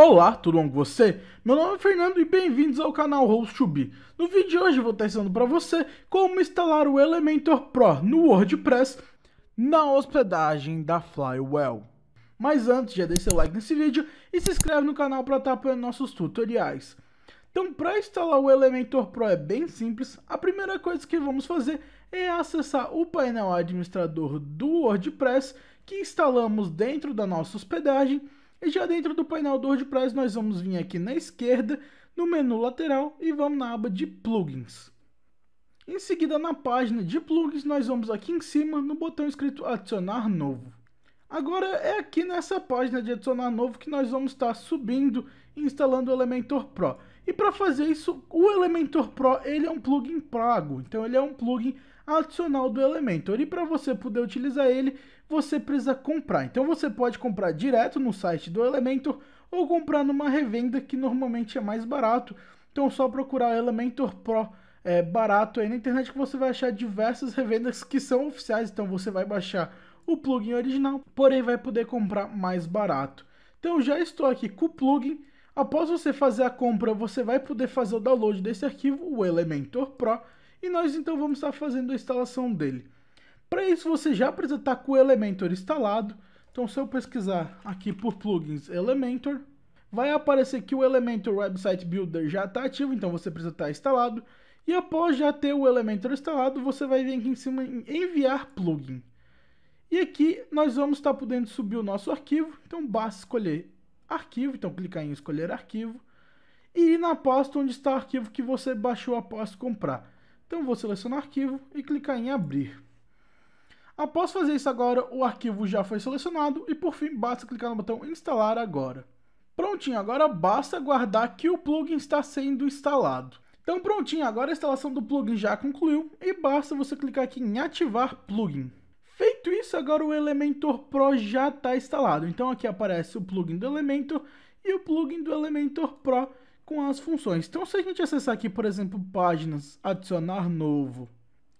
Olá, tudo bom com você? Meu nome é Fernando e bem-vindos ao canal Host2B. No vídeo de hoje eu vou estar ensinando para você como instalar o Elementor Pro no WordPress na hospedagem da Flywheel. Mas antes, já deixa seu like nesse vídeo e se inscreve no canal para estar apoiando nossos tutoriais. Então, para instalar o Elementor Pro é bem simples. A primeira coisa que vamos fazer é acessar o painel administrador do WordPress que instalamos dentro da nossa hospedagem. E já dentro do painel do WordPress, nós vamos vir aqui na esquerda, no menu lateral, e vamos na aba de plugins. Em seguida, na página de plugins, nós vamos aqui em cima, no botão escrito adicionar novo. Agora é aqui nessa página de adicionar novo que nós vamos estar subindo e instalando o Elementor Pro. E para fazer isso, o Elementor Pro ele é um plugin pago, então ele é um plugin adicional do Elementor. E para você poder utilizar ele, você precisa comprar. Então você pode comprar direto no site do Elementor ou comprar numa revenda que normalmente é mais barato. Então é só procurar Elementor Pro barato aí na internet que você vai achar diversas revendas que são oficiais. Então você vai baixar o plugin original, porém vai poder comprar mais barato. Então já estou aqui com o plugin. Após você fazer a compra, você vai poder fazer o download desse arquivo, o Elementor Pro, e nós então vamos estar fazendo a instalação dele. Para isso você já precisa estar com o Elementor instalado. Então se eu pesquisar aqui por plugins Elementor, vai aparecer que o Elementor Website Builder já está ativo, então você precisa estar instalado. E após já ter o Elementor instalado, você vai vir aqui em cima em enviar plugin. E aqui nós vamos estar podendo subir o nosso arquivo, então basta escolher arquivo, então clicar em escolher arquivo, e ir na pasta onde está o arquivo que você baixou após comprar. Então vou selecionar arquivo e clicar em abrir. Após fazer isso agora, o arquivo já foi selecionado e por fim basta clicar no botão instalar agora. Prontinho, agora basta aguardar que o plugin está sendo instalado. Então prontinho, agora a instalação do plugin já concluiu e basta você clicar aqui em ativar plugin. Feito isso, agora o Elementor Pro já está instalado. Então aqui aparece o plugin do Elementor e o plugin do Elementor Pro com as funções. Então se a gente acessar aqui, por exemplo, páginas, adicionar novo.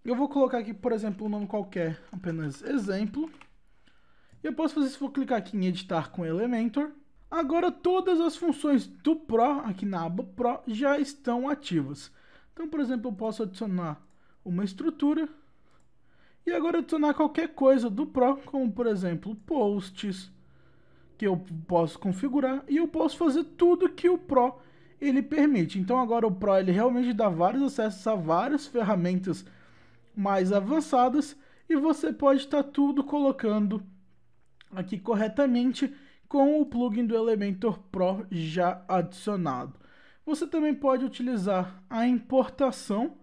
Eu vou colocar aqui, por exemplo, um nome qualquer, apenas exemplo. E eu posso fazer isso, vou clicar aqui em editar com Elementor. Agora todas as funções do Pro, aqui na aba Pro, já estão ativas. Então, por exemplo, eu posso adicionar uma estrutura. E agora adicionar qualquer coisa do Pro, como por exemplo, posts, que eu posso configurar, e eu posso fazer tudo que o Pro ele permite. Então agora o Pro ele realmente dá vários acessos a várias ferramentas mais avançadas, e você pode estar tudo colocando aqui corretamente com o plugin do Elementor Pro já adicionado. Você também pode utilizar a importação.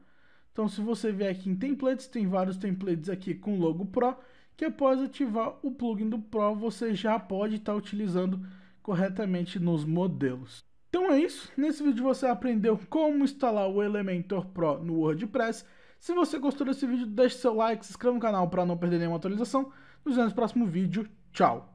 Então se você vier aqui em templates, tem vários templates aqui com logo Pro, que após ativar o plugin do Pro, você já pode estar utilizando corretamente nos modelos. Então é isso, nesse vídeo você aprendeu como instalar o Elementor Pro no WordPress. Se você gostou desse vídeo, deixe seu like, se inscreva no canal para não perder nenhuma atualização. Nos vemos no próximo vídeo, tchau!